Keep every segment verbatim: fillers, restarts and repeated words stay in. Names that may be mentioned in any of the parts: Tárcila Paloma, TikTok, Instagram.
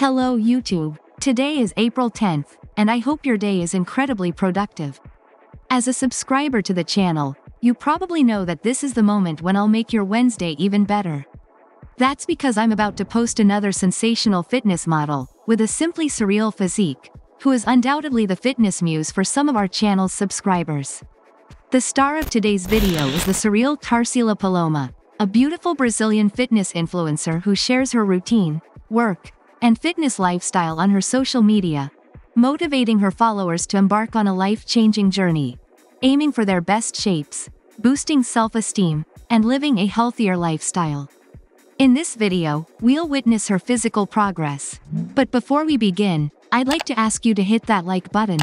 Hello YouTube, today is April tenth, and I hope your day is incredibly productive. As a subscriber to the channel, you probably know that this is the moment when I'll make your Wednesday even better. That's because I'm about to post another sensational fitness model, with a simply surreal physique, who is undoubtedly the fitness muse for some of our channel's subscribers. The star of today's video is the surreal Tárcila Paloma, a beautiful Brazilian fitness influencer who shares her routine, work, and fitness lifestyle on her social media, motivating her followers to embark on a life-changing journey, aiming for their best shapes, boosting self-esteem, and living a healthier lifestyle. In this video, we'll witness her physical progress. But before we begin, I'd like to ask you to hit that like button.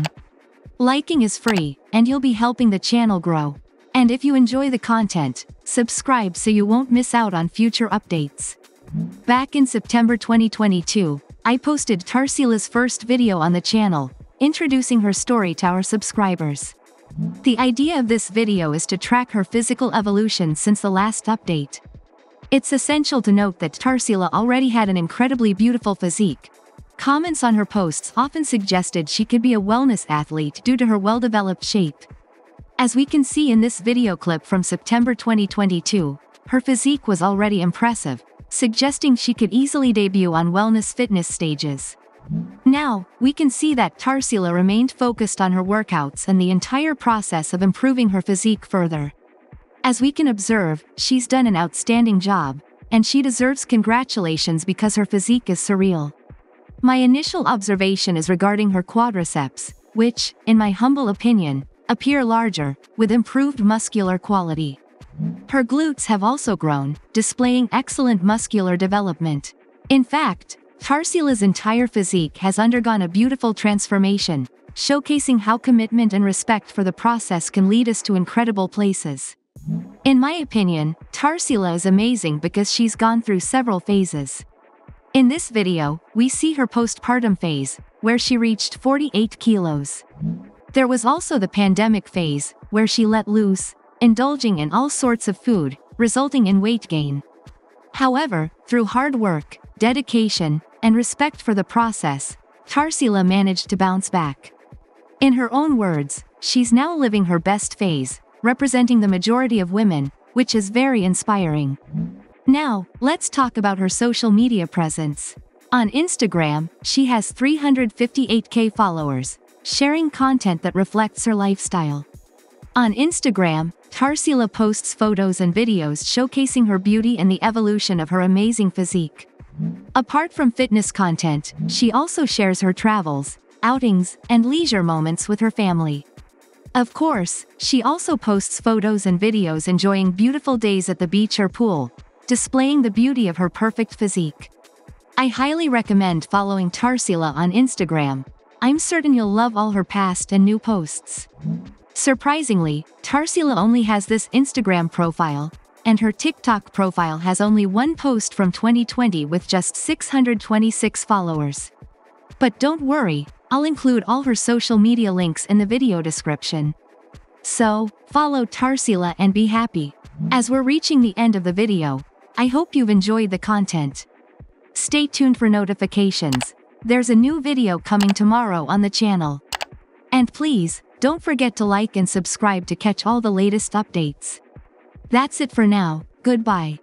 Liking is free, and you'll be helping the channel grow. And if you enjoy the content, subscribe so you won't miss out on future updates. Back in September twenty twenty-two, I posted Tárcila's first video on the channel, introducing her story to our subscribers. The idea of this video is to track her physical evolution since the last update. It's essential to note that Tárcila already had an incredibly beautiful physique. Comments on her posts often suggested she could be a wellness athlete due to her well-developed shape. As we can see in this video clip from September twenty twenty-two, her physique was already impressive, suggesting she could easily debut on wellness fitness stages. Now, we can see that Tárcila remained focused on her workouts and the entire process of improving her physique further. As we can observe, she's done an outstanding job, and she deserves congratulations because her physique is surreal. My initial observation is regarding her quadriceps, which, in my humble opinion, appear larger, with improved muscular quality. Her glutes have also grown, displaying excellent muscular development. In fact, Tárcila's entire physique has undergone a beautiful transformation, showcasing how commitment and respect for the process can lead us to incredible places. In my opinion, Tárcila is amazing because she's gone through several phases. In this video, we see her postpartum phase, where she reached forty-eight kilos. There was also the pandemic phase, where she let loose, indulging in all sorts of food, resulting in weight gain. However, through hard work, dedication, and respect for the process, Tárcila managed to bounce back. In her own words, she's now living her best phase, representing the majority of women, which is very inspiring. Now, let's talk about her social media presence. On Instagram, she has three hundred fifty-eight K followers, sharing content that reflects her lifestyle. On Instagram, Tárcila posts photos and videos showcasing her beauty and the evolution of her amazing physique. Apart from fitness content, she also shares her travels, outings, and leisure moments with her family. Of course, she also posts photos and videos enjoying beautiful days at the beach or pool, displaying the beauty of her perfect physique. I highly recommend following Tárcila on Instagram. I'm certain you'll love all her past and new posts. Surprisingly, Tárcila only has this Instagram profile, and her TikTok profile has only one post from twenty twenty with just six hundred twenty-six followers. But don't worry, I'll include all her social media links in the video description. So, follow Tárcila and be happy. As we're reaching the end of the video, I hope you've enjoyed the content. Stay tuned for notifications. There's a new video coming tomorrow on the channel. And please, don't forget to like and subscribe to catch all the latest updates. That's it for now, goodbye.